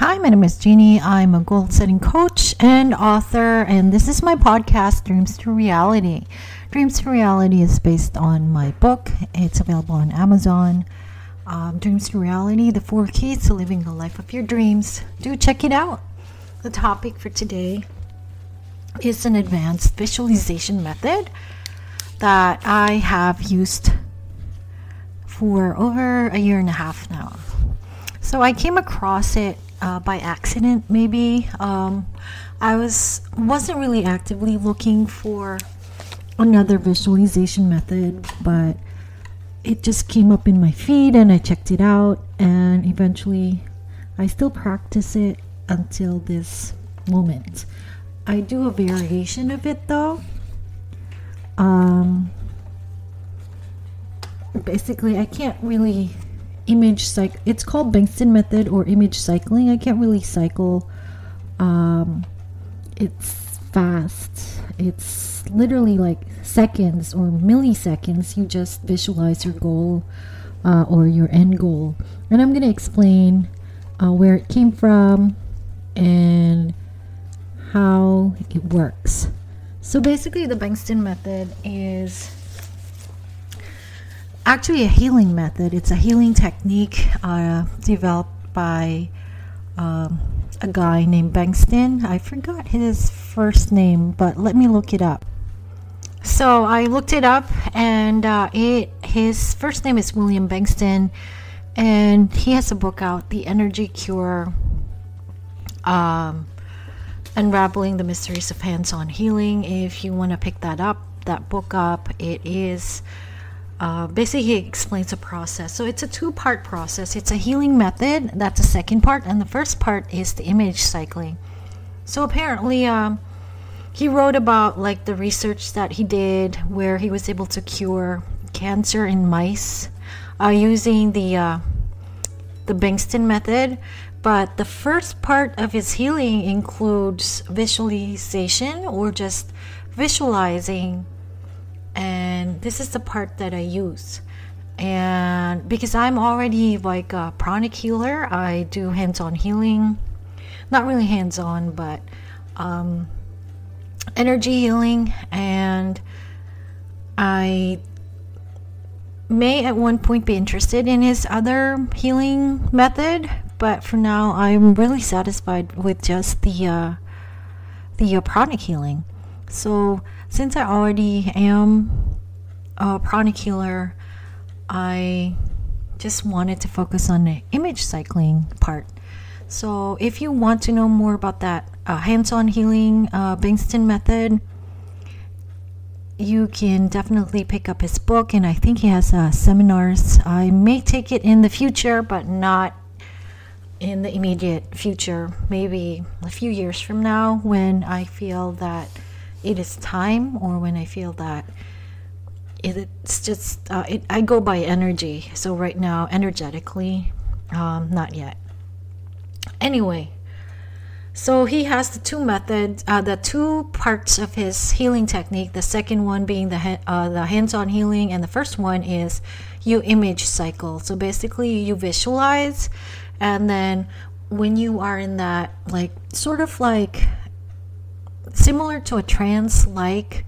Hi, my name is Jeannie. I'm a goal setting coach and author, and this is my podcast, Dreams to Reality. Dreams to Reality is based on my book. It's available on Amazon. Dreams to Reality, the 4 keys to living the life of your dreams. Do check it out. The topic for today is an advanced visualization method that I have used for over a year and a half now. So I came across it by accident, maybe. I wasn't really actively looking for another visualization method, but it just came up in my feed and I checked it out, and eventually I still practice it until this moment. I do a variation of it though. Basically I can't really it's called Bengston Method or Image Cycling. I can't really cycle. It's fast. It's literally like seconds or milliseconds. You just visualize your goal or your end goal. And I'm going to explain where it came from and how it works. So basically the Bengston Method is actually a healing method. It's a healing technique developed by a guy named Bengston. I forgot his first name, but let me look it up. So I looked it up, and his first name is William Bengston, and he has a book out, The Energy Cure, Unraveling the Mysteries of Hands-On Healing. If you want to pick that book up, it is basically he explains a process. So it's a 2-part process. It's a healing method. That's the second part. And the first part is the image cycling. So apparently he wrote about like the research that he did where he was able to cure cancer in mice using the Bengston method. But the first part of his healing includes visualization, or just visualizing. And this is the part that I use, and because I'm already like a pranic healer, I do hands-on healing, not really hands-on, but energy healing, and I may at one point be interested in his other healing method, but for now I'm really satisfied with just the pranic healing. So since I already am a pranic healer, I just wanted to focus on the image cycling part. So if you want to know more about that hands-on healing Bengston method, you can definitely pick up his book, and I think he has seminars. I may take it in the future, but not in the immediate future. Maybe a few years from now, when I feel that it is time, or when I feel that it's just I go by energy. So right now, energetically, not yet. Anyway, so he has the 2 methods, the 2 parts of his healing technique. The second one being the hands-on healing, and the first one is you image cycle. So basically, you visualize, and then when you are in that, like, sort of like similar to a trance-like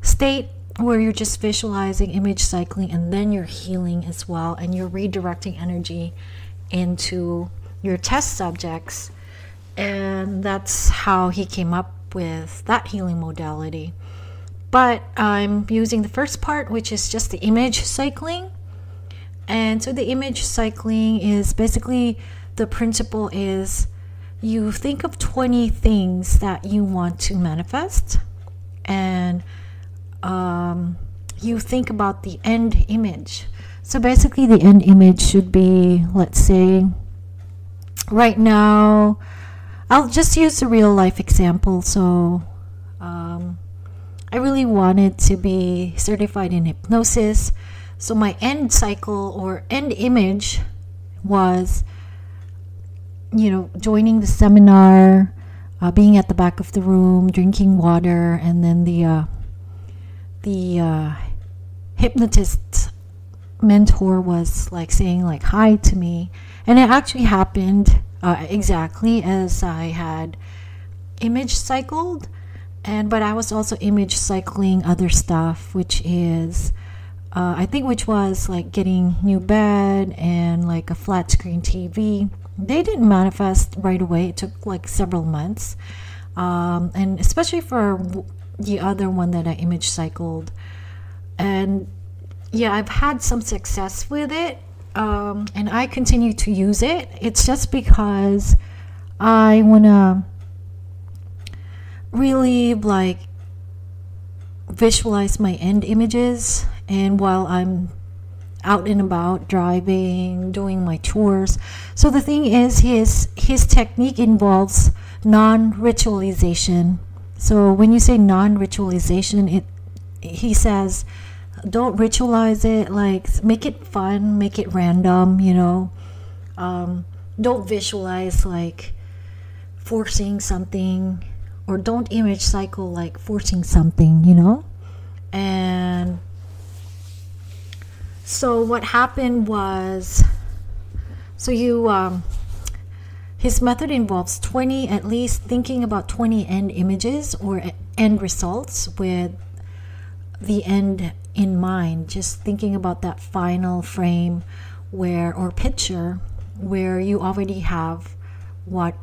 state where you're just visualizing, image cycling, and then you're healing as well, and you're redirecting energy into your test subjects. And that's how he came up with that healing modality. But I'm using the first part, which is just the image cycling. And so the image cycling is basically, the principle is you think of 20 things that you want to manifest, and you think about the end image. So basically the end image should be, let's say, right now, I'll just use a real life example. So I really wanted to be certified in hypnosis. So my end cycle or end image was, you know, joining the seminar, being at the back of the room, drinking water, and then the hypnotist mentor was like saying like hi to me, and it actually happened exactly as I had image cycled, but I was also image cycling other stuff, which is which was like getting new bed and like a flat screen TV. They didn't manifest right away. It took like several months, and especially for the other one that I image cycled. And yeah, I've had some success with it, and I continue to use it. It's just because I want to really like visualize my end images, and while I'm out and about driving, doing my chores. So the thing is, his technique involves non-ritualization. So when you say non-ritualization, he says don't ritualize it, like make it fun, make it random, you know. Don't visualize like forcing something, or don't image cycle like forcing something, you know. And so what happened was, so you his method involves at least thinking about 20 end images or end results with the end in mind, just thinking about that final frame where, or picture where you already have what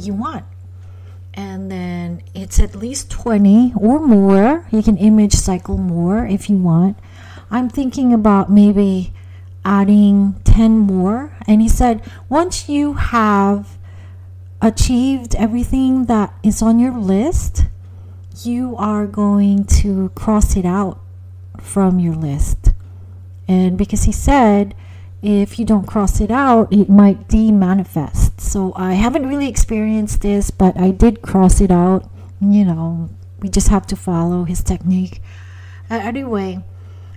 you want. And then it's at least 20 or more. You can image cycle more if you want. I'm thinking about maybe adding 10 more. And he said, once you have achieved everything that is on your list, you are going to cross it out from your list. And because he said, if you don't cross it out, it might de-manifest. So I haven't really experienced this, but I did cross it out. You know, we just have to follow his technique. Anyway,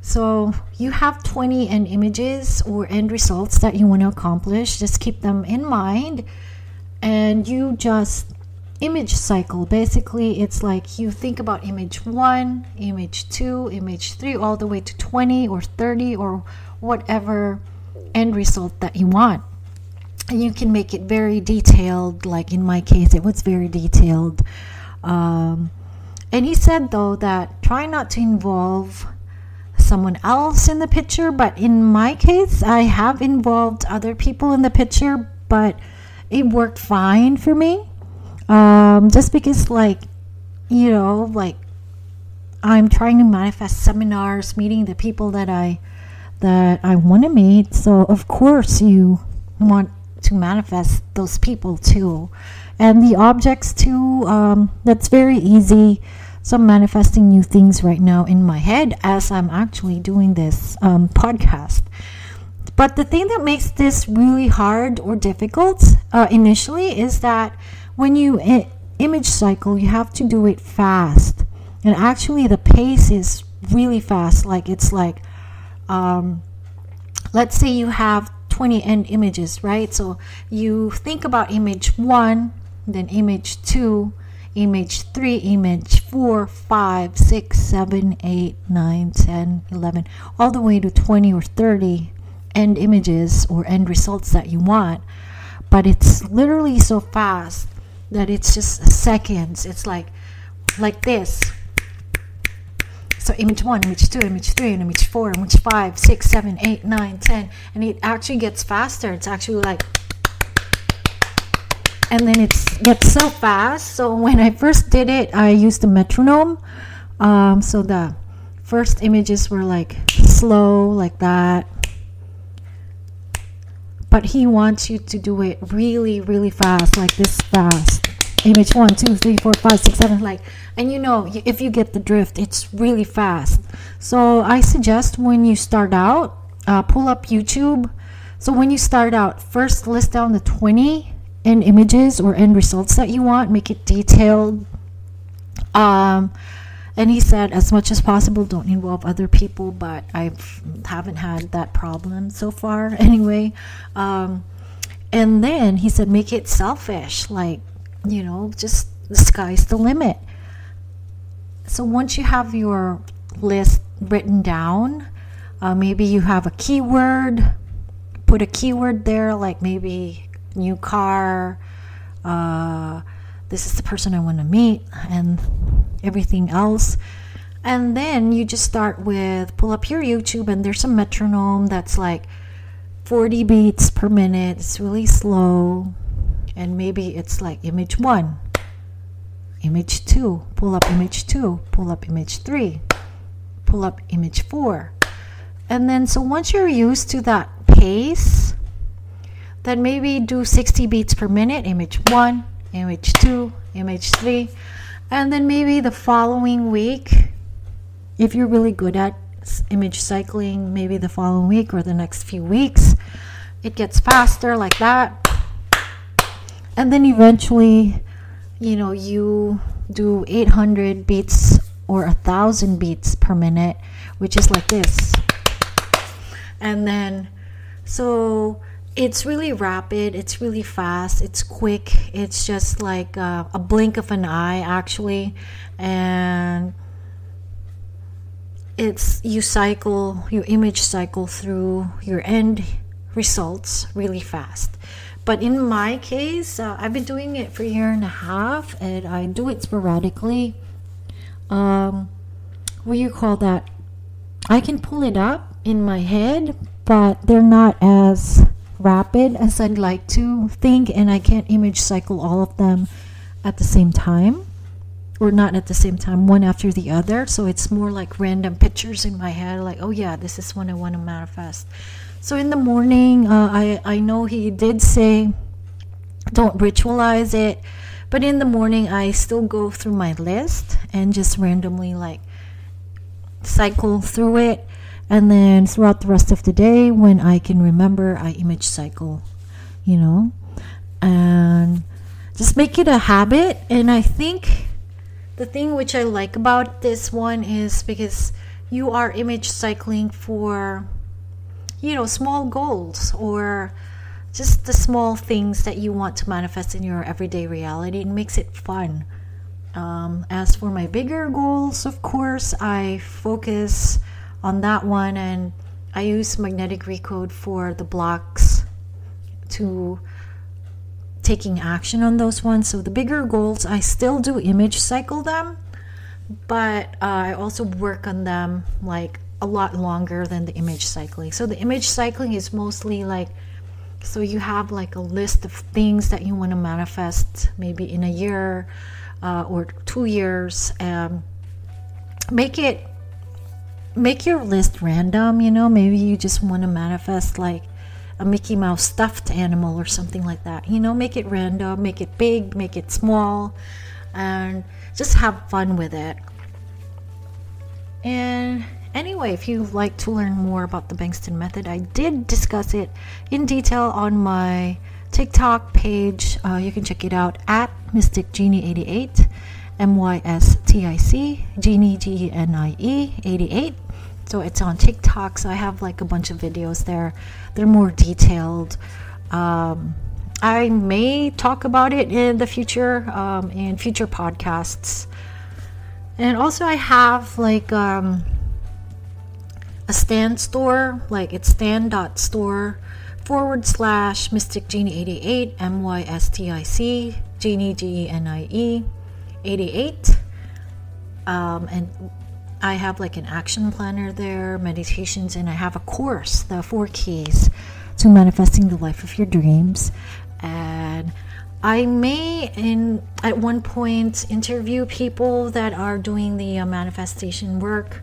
so you have 20 end images or end results that you want to accomplish. Just keep them in mind, and you just image cycle. Basically, it's like you think about image 1, image 2, image 3, all the way to 20 or 30 or whatever end result that you want. And you can make it very detailed. Like in my case, it was very detailed. And he said, though, that try not to involve someone else in the picture. But in my case, I have involved other people in the picture, but it worked fine for me. Just because, like, you know, like I'm trying to manifest seminars, meeting the people that I want to meet. So of course you want to manifest those people too, and the objects too. That's very easy. So I'm manifesting new things right now in my head as I'm actually doing this podcast. But the thing that makes this really hard or difficult initially is that when you image cycle, you have to do it fast. And actually the pace is really fast. Like it's like, let's say you have 20 end images, right? So you think about image 1, then image 2, image 3, image 4, 5, 6, 7, 8, 9, 10, 11, all the way to 20 or 30 end images or end results that you want. But it's literally so fast that it's just seconds. It's like this. So image 1, image 2, image 3, and image 4, image 5, 6, 7, 8, 9, 10. And it actually gets faster. It's actually like, and then it gets so fast. So when I first did it, I used the metronome. So the first images were like slow, like that. But he wants you to do it really, really fast, like this fast. Image 1, 2, 3, 4, 5, 6, 7, like. And you know, if you get the drift, it's really fast. So I suggest when you start out, pull up YouTube. So when you start out, first list down the 20 end images or end results that you want. Make it detailed. And he said, as much as possible, don't involve other people, but I haven't had that problem so far anyway. And then he said, make it selfish, like, you know, just the sky's the limit. So once you have your list written down, maybe you have a keyword, put a keyword there, like maybe new car, this is the person I want to meet, and everything else. And then you just start with, pull up your YouTube, and there's a metronome that's like 40 beats per minute. It's really slow. And maybe it's like image 1, image 2, pull up image 2, pull up image 3, pull up image 4. And then so once you're used to that pace, then maybe do 60 beats per minute, image 1, image 2, image 3. And then maybe the following week, if you're really good at image cycling, maybe the following week or the next few weeks, it gets faster like that. And then eventually, you know, you do 800 beats or 1,000 beats per minute, which is like this. And then, so it's really rapid, it's really fast, it's quick, it's just like a blink of an eye, actually. And it's, you cycle, you image cycle through your end results really fast. But in my case, I've been doing it for a year and a half, and I do it sporadically. What do you call that? I can pull it up in my head, but they're not as rapid as I'd like to think, and I can't image cycle all of them at the same time, or not at the same time, one after the other. So it's more like random pictures in my head, like, oh yeah, this is one I want to manifest. So in the morning, I know he did say don't ritualize it, but in the morning I still go through my list and just randomly like cycle through it. And then throughout the rest of the day, when I can remember, I image cycle, you know, and just make it a habit. And I think the thing which I like about this one is because you are image cycling for, you know, small goals or just the small things that you want to manifest in your everyday reality. It makes it fun. As for my bigger goals, of course, I focus on that one, and I use magnetic recode for the blocks to taking action on those ones. So the bigger goals, I still do image cycle them, but I also work on them like a lot longer than the image cycling. So the image cycling is mostly like, so you have like a list of things that you want to manifest maybe in a year or 2 years. Make your list random, you know. Maybe you just want to manifest like a Mickey Mouse stuffed animal or something like that, you know. Make it random, make it big, make it small, and just have fun with it. And anyway, if you'd like to learn more about the Bengston Method, I did discuss it in detail on my TikTok page. You can check it out at mysticgenie88, mystic genie 88. So it's on TikTok, so I have like a bunch of videos there. They're more detailed. I may talk about it in the future, in future podcasts. And also I have like a Stan store, like it's stan.store/mysticgenie88, mystic genie 88. And I have like an action planner there, meditations, and I have a course, the 4 keys to manifesting the life of your dreams. And I may at one point interview people that are doing the manifestation work.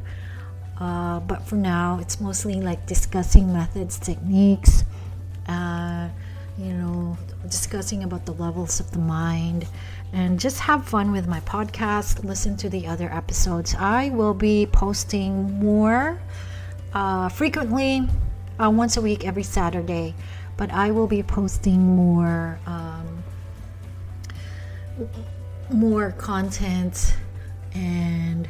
But for now, it's mostly like discussing methods, techniques, you know, discussing about the levels of the mind, and just have fun with my podcast. Listen to the other episodes. I will be posting more frequently, once a week, every Saturday. But I will be posting more content, and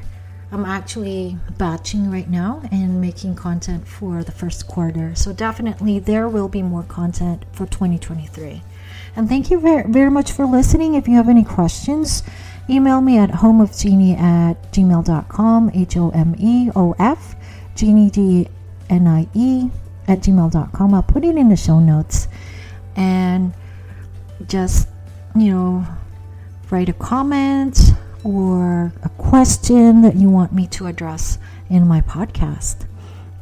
I'm actually batching right now and making content for the first quarter. So definitely there will be more content for 2023. And thank you very, very much for listening. If you have any questions, email me at homeofgenie@gmail.com, homeofgenie@gmail.com. I'll put it in the show notes. And just, you know, write a comment or a question that you want me to address in my podcast.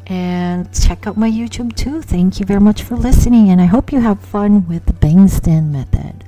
And check out my YouTube too. Thank you very much for listening, and I hope you have fun with the Bengston Method.